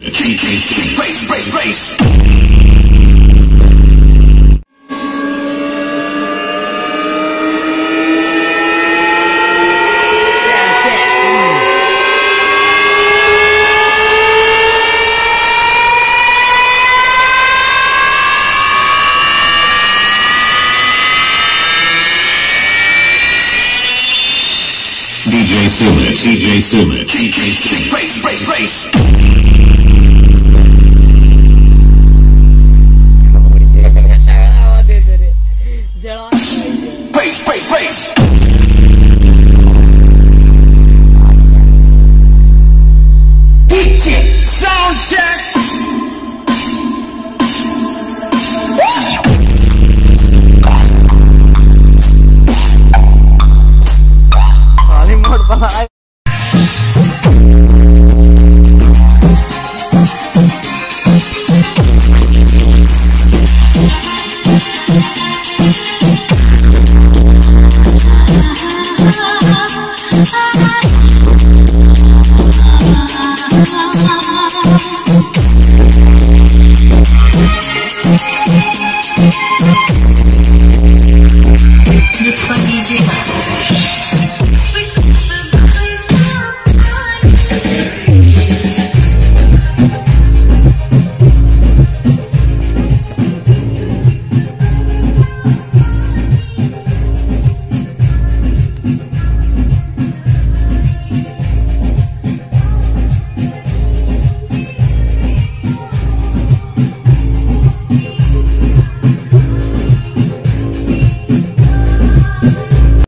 DJ Summit.